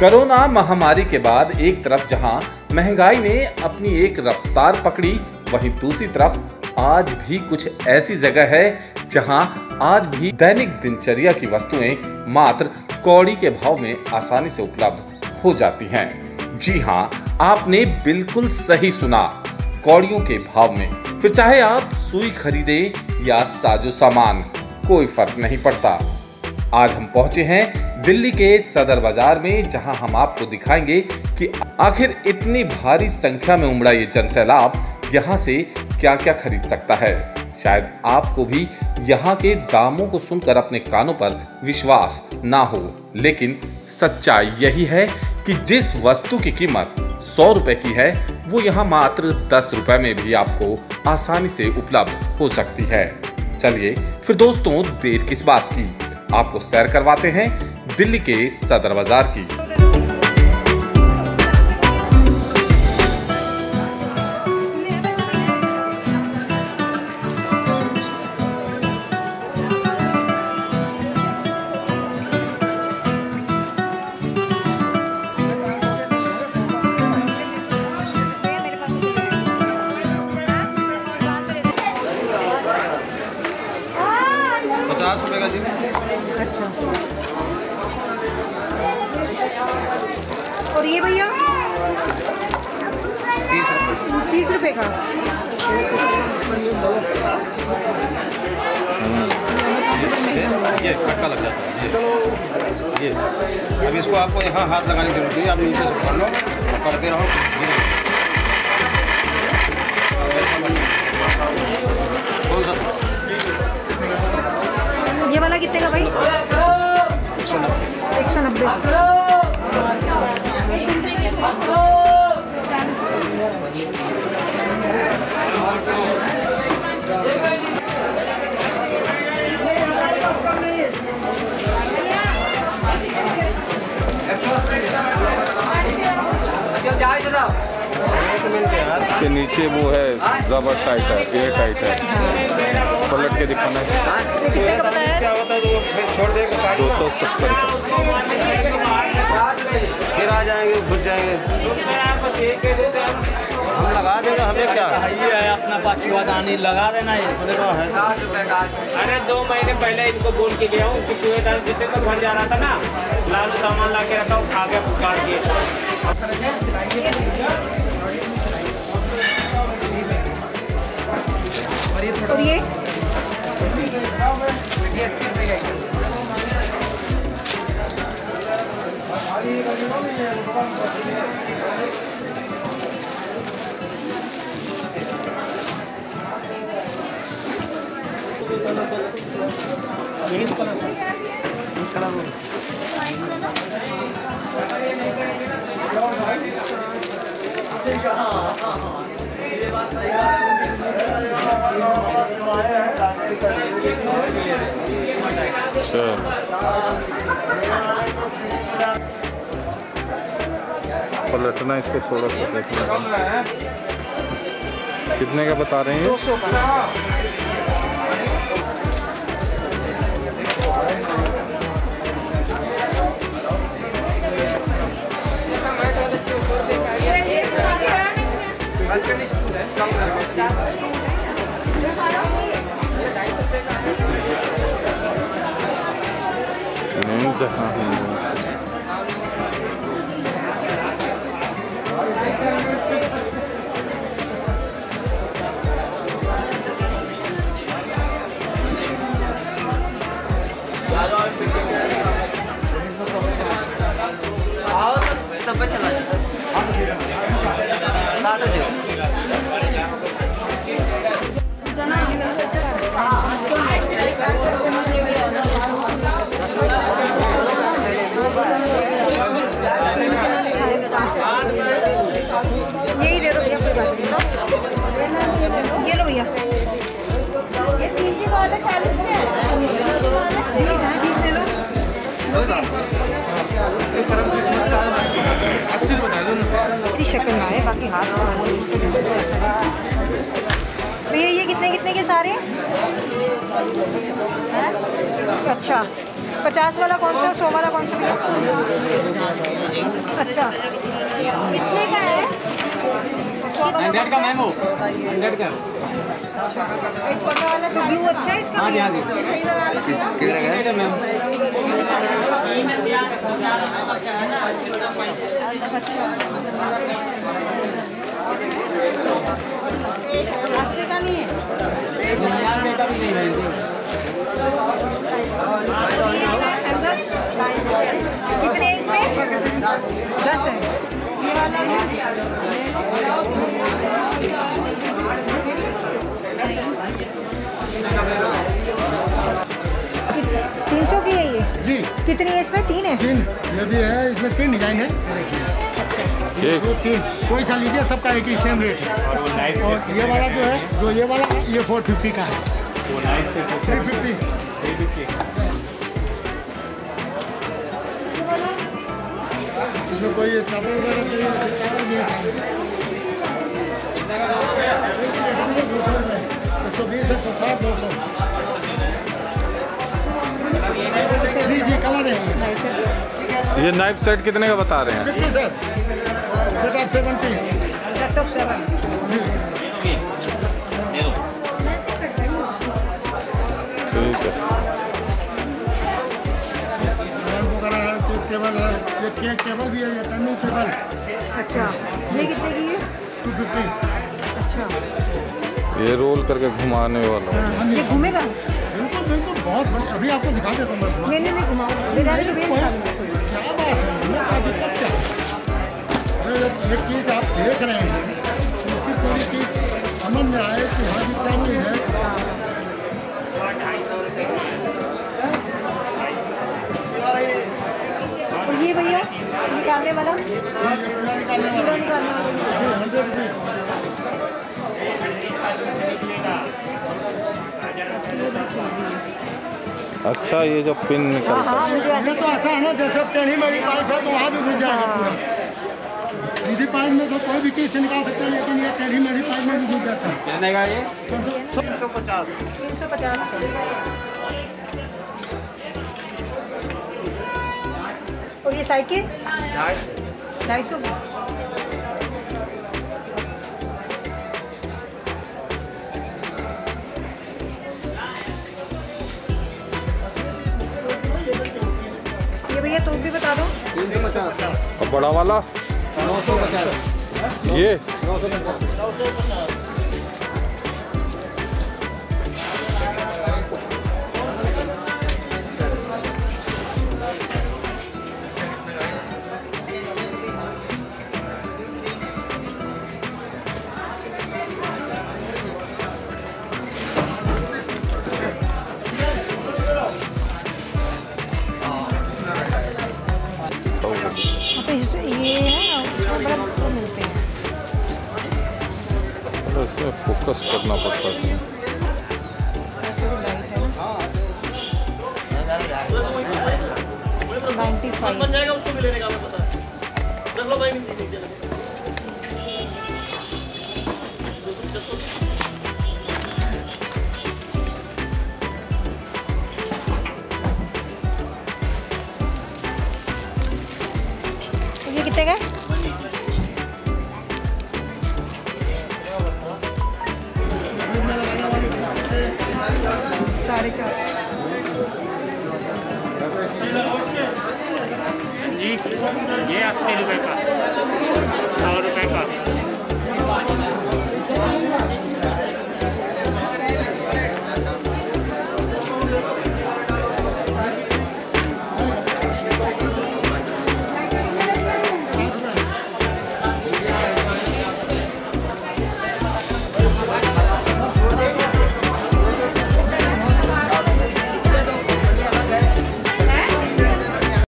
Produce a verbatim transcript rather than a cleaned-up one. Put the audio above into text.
Corona महामारी के बाद एक तरफ जहां महंगाई ने अपनी एक रफ्तार पकड़ी, वहीं दूसरी तरफ आज भी कुछ ऐसी जगह है जहां आज भी दैनिक दिनचर्या की वस्तुएं मात्र कौड़ी के भाव में आसानी से उपलब्ध हो जाती हैं। जी हां, आपने बिल्कुल सही सुना, कौड़ियों के भाव में। फिर चाहे आप सुई खरीदें या साजो सामान, कोई फर्क नहीं पड़ता। आज हम पहुंचे हैं दिल्ली के सदर बाजार में, जहां हम आपको दिखाएंगे कि आखिर इतनी भारी संख्या में उमड़ा ये जनसैलाब यहां से क्या क्या खरीद सकता है। शायद आपको भी यहां के दामों को सुनकर अपने कानों पर विश्वास ना हो, लेकिन सच्चाई यही है कि जिस वस्तु की कीमत सौ रुपए की है वो यहां मात्र दस रुपए में भी आपको आसानी से उपलब्ध हो सकती है। चलिए फिर दोस्तों, देर किस बात की, आपको सैर करवाते हैं दिल्ली के सदर बाजार की। पचास रुपए का जी। अच्छा, और ये भैया तीस रुपए का। ये खटका लग जाता है ये। ये अब इसको आपको यहाँ हाथ लगाने की जरूरत है, आप नीचे से पकड़ लो, करते रहो। ये वाला कितने का भाई? एक सौ नब्बे। इसके नीचे वो है रबर टाइट है, एयर टाइट है, पलट के दिखाना है। दो सौ सत्तर का आ जाएंगे, घुस जाएंगे, हम लगा देंगे। हमें क्या है अपना पाँचवा दानी लगा देना है। अरे दो महीने पहले इनको बोल के गया हूँ कि चूहेदान जितने का घर जा रहा था ना, लालू सामान ला के रखा हूँ, खा के पुकार के। और ये अच्छा, पलटना इसको थोड़ा सा, देखना कितने का बता रहे हैं। नहीं जहाँ है शक्ल में आए, बाकी हाथ भैया। ये कितने कितने के सारे हैं? अच्छा, पचास वाला कौन सा, सौ वाला कौन सा? कितने का है? हंड्रेड का मैम, वो हंड्रेड का छोटा वाला थाली अच्छा है इसका। हाँ जी हाँ जी कितने का है मैम? अस्सी का नहीं है कितने इसमें? दस दस है ये वाला तीन सौ की है ये जी। कितनी है इसमें? तीन है तीन ये भी है इसमें तीन डिजाइन है। दो तीन कोई सा लीजिए सबका एक ही सेम रेट है। और ये वाला जो है जो ये वाला है ये फोर फिफ्टी का है। थ्री फिफ्टी इसमें कोई चावल वगैरह नहीं है। एक सौ बीस एक सौ साठ दो सौ जी जी कलर है। ये नाइफ सेट कितने का बता रहे हैं? Set of seven piece set of seven ठीक है। केबल है ये केक केबल भी है ये टर्निंग केबल। अच्छा ये कितने की है? Two fifty. अच्छा ये रोल करके घुमाने वाला है। ये घूमेगा बिल्कुल बिल्कुल बहुत बढ़िया। अभी आपको दिखा देता हूँ बस। नहीं नहीं घुमाओ दिखा दे क्या बात है। क्या दिक्कत क्या है? ये चीज़ आप देख रहे हैं इसकी पूरी चीज़ समझ में आए कि हाँ जितना भी है। और ये भैया निकालने वाला किलो निकालने वाला। अच्छा ये जो पिन निकलता है तो अच्छा है ना। जैसे टेढ़ी मेरी पाइप है तो वहाँ भी घुस जाएगा। सीधी पाइप में तो कोई भी चीज से निकाल सकते हैं लेकिन ये टेढ़ी मेरी पाइप में भी घुस जाता है। कितने का ये? तीन सौ पचास तीन सौ पचास और ये साइकिल ढाई सौ। ये भैया तो भी बता दो। और बड़ा वाला नौ सौ पचास। ये नौ सौ पचास इसमें फोकस करना पड़ता है। ये कितने का? साढ़े चार। ये अस्सी रुपये का सौ रुपये का।